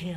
kill.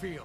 Field.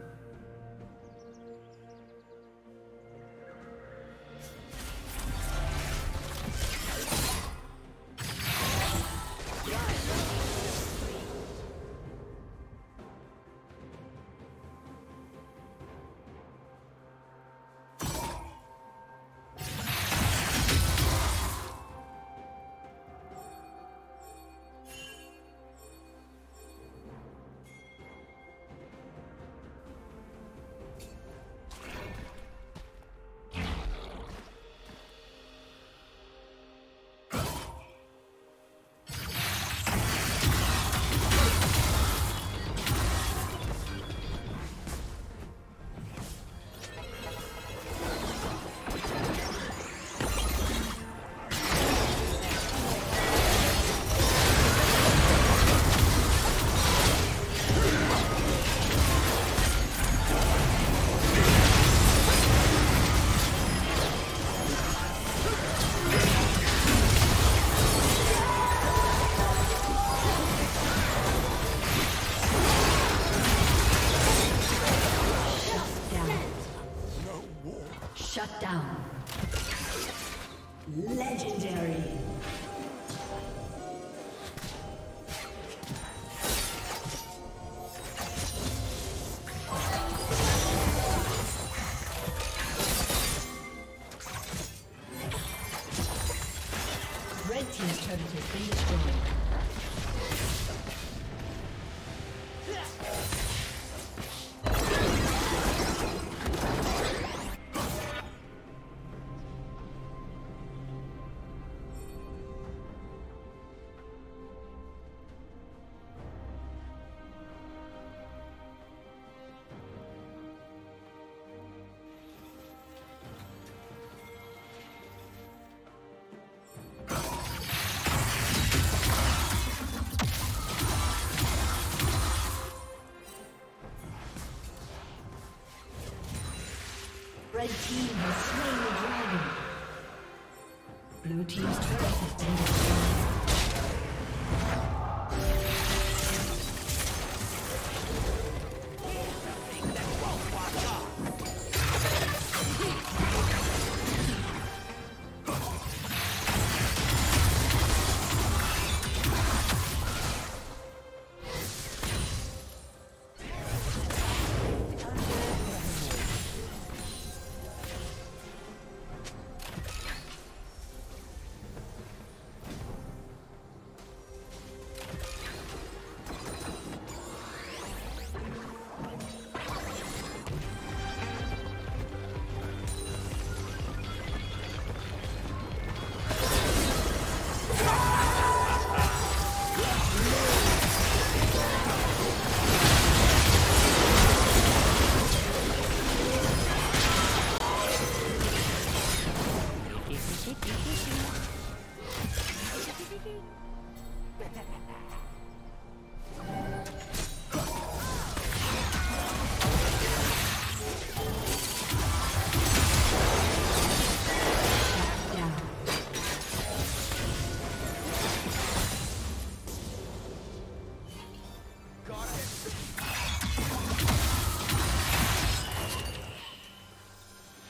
Red team has slain the dragon. Blue team's turret has been destroyed.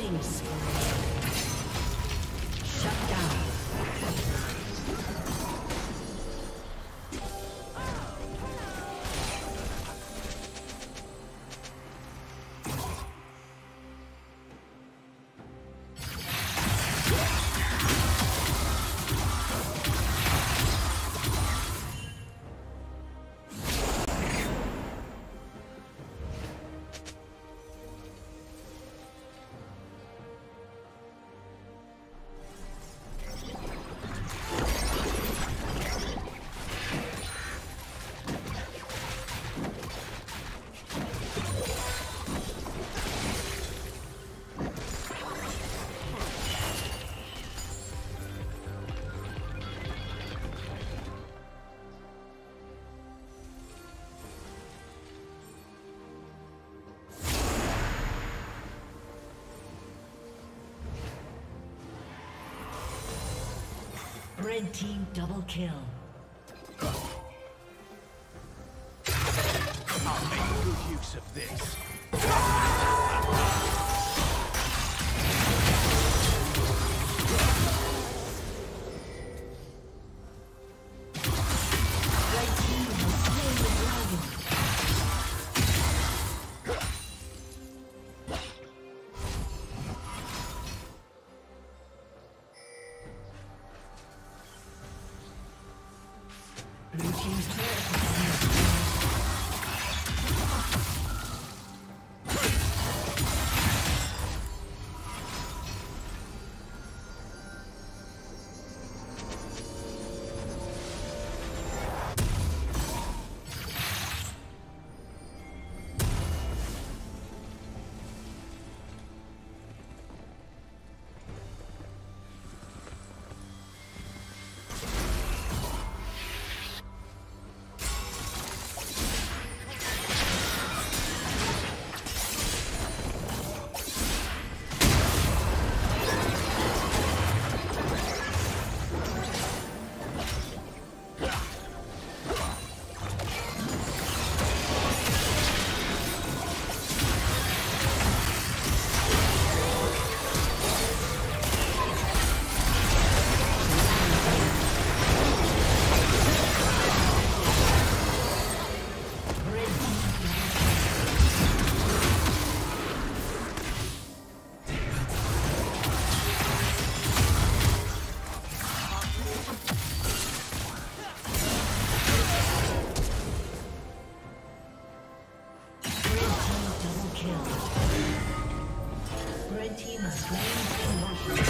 Killings. Shut down. Red team double kill. I'll make good use of this. Red team has slain the Russians.